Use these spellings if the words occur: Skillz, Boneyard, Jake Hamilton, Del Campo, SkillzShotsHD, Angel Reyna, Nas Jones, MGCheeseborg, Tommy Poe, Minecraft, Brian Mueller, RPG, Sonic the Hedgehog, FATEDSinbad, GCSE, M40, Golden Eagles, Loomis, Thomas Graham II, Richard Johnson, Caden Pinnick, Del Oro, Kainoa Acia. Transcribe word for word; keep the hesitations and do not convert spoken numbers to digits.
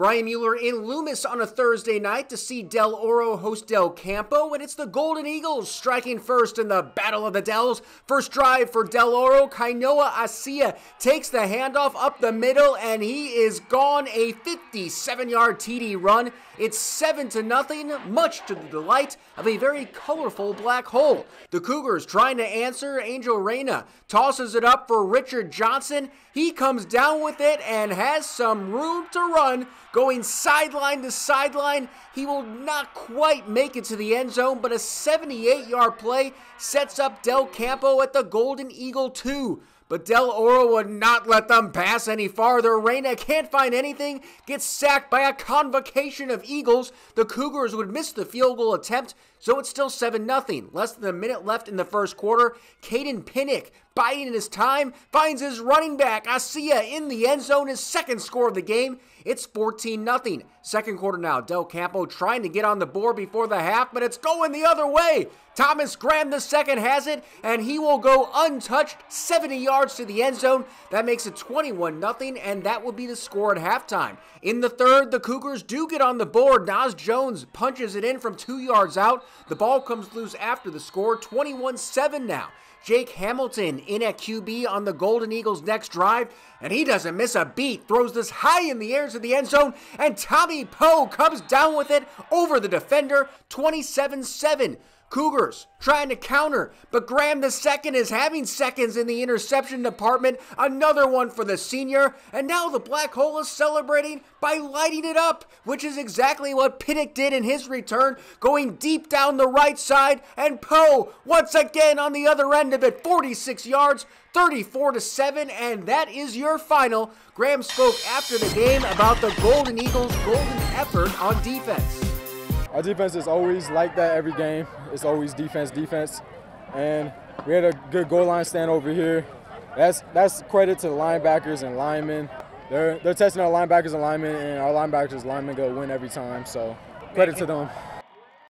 Brian Mueller in Loomis on a Thursday night to see Del Oro host Del Campo, and it's the Golden Eagles striking first in the Battle of the Dells. First drive for Del Oro, Kainoa Acia takes the handoff up the middle, and he is gone, a fifty-seven yard T D run. It's seven to nothing, much to the delight of a very colorful black hole. The Cougars trying to answer. Angel Reyna tosses it up for Richard Johnson. He comes down with it and has some room to run. Going sideline to sideline, he will not quite make it to the end zone, but a seventy-eight yard play sets up Del Campo at the Golden Eagle two. But Del Oro would not let them pass any farther. Reyna can't find anything, gets sacked by a convocation of Eagles. The Cougars would miss the field goal attempt, so it's still seven nothing. Less than a minute left in the first quarter. Caden Pinnick, biding his time, finds his running back, Acia, in the end zone, his second score of the game. It's fourteen nothing. Second quarter now. Del Campo trying to get on the board before the half, but it's going the other way. Thomas Graham the second has it, and he will go untouched, seventy yards to the end zone. That makes it twenty-one nothing, and that will be the score at halftime. In the third, the Cougars do get on the board. Nas Jones punches it in from two yards out. The ball comes loose after the score, twenty-one seven now. Jake Hamilton in at Q B on the Golden Eagles' next drive, and he doesn't miss a beat. Throws this high in the air to the end zone, and Tommy Poe comes down with it over the defender, twenty-seven seven. Cougars trying to counter, but Graham the second is having seconds in the interception department. Another one for the senior, and now the black hole is celebrating by lighting it up, which is exactly what Pinnick did in his return, going deep down the right side, and Poe once again on the other end of it, forty-six yards, thirty-four to seven, and that is your final. Graham spoke after the game about the Golden Eagles' golden effort on defense. Our defense is always like that every game. It's always defense, defense. And we had a good goal line stand over here. That's that's credit to the linebackers and linemen. They're, they're testing our linebackers and linemen, and our linebackers and linemen go win every time. So credit to them.